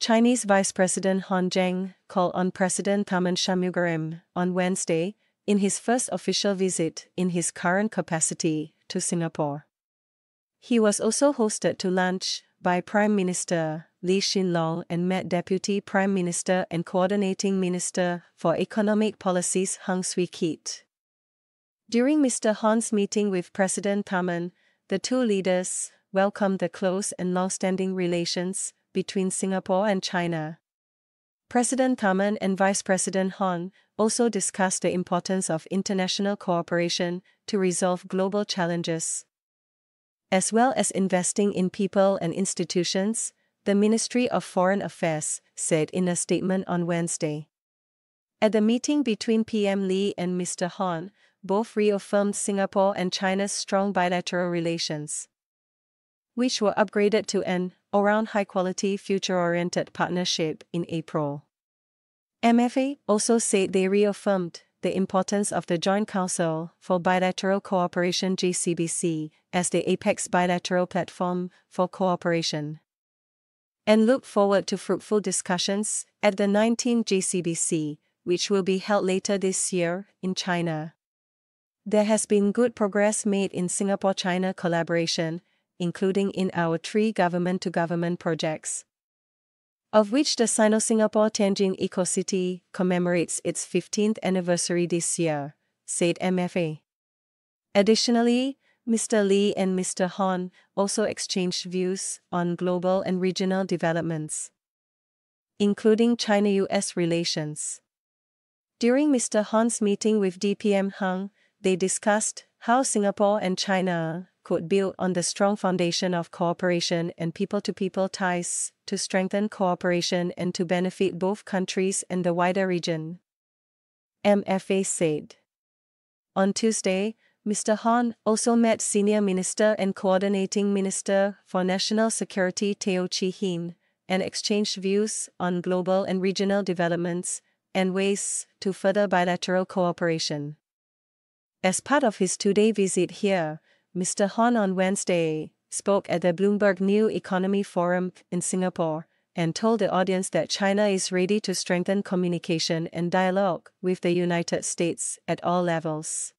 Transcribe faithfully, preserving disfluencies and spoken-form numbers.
Chinese Vice President Han Zheng called on President Tharman Shanmugaratnam on Wednesday in his first official visit in his current capacity to Singapore. He was also hosted to lunch by Prime Minister Lee Hsien Loong and met Deputy Prime Minister and Coordinating Minister for Economic Policies Heng Swee Keat. During Mister Han's meeting with President Tharman, the two leaders welcomed the close and long-standing relations between Singapore and China. President Tharman and Vice President Han also discussed the importance of international cooperation to resolve global challenges. As well as investing in people and institutions, the Ministry of Foreign Affairs said in a statement on Wednesday. At the meeting between P M Lee and Mister Han, both reaffirmed Singapore and China's strong bilateral relations, which were upgraded to an all-round high-quality future-oriented partnership in April. M F A also said they reaffirmed the importance of the Joint Council for Bilateral Cooperation J C B C as the apex bilateral platform for cooperation, and look forward to fruitful discussions at the nineteenth J C B C, which will be held later this year in China. There has been good progress made in Singapore-China collaboration, including in our three government-to-government projects, of which the Sino-Singapore Tianjin Eco-City commemorates its fifteenth anniversary this year, said M F A. Additionally, Mister Lee and Mister Han also exchanged views on global and regional developments, including China-U S relations. During Mister Han's meeting with D P M Heng, they discussed how Singapore and China could build on the strong foundation of cooperation and people-to-people ties to strengthen cooperation and to benefit both countries and the wider region, M F A said. On Tuesday, Mister Han also met Senior Minister and Coordinating Minister for National Security Teo Chee Hean and exchanged views on global and regional developments and ways to further bilateral cooperation. As part of his two-day visit here, Mister Han on Wednesday spoke at the Bloomberg New Economy Forum in Singapore and told the audience that China is ready to strengthen communication and dialogue with the United States at all levels.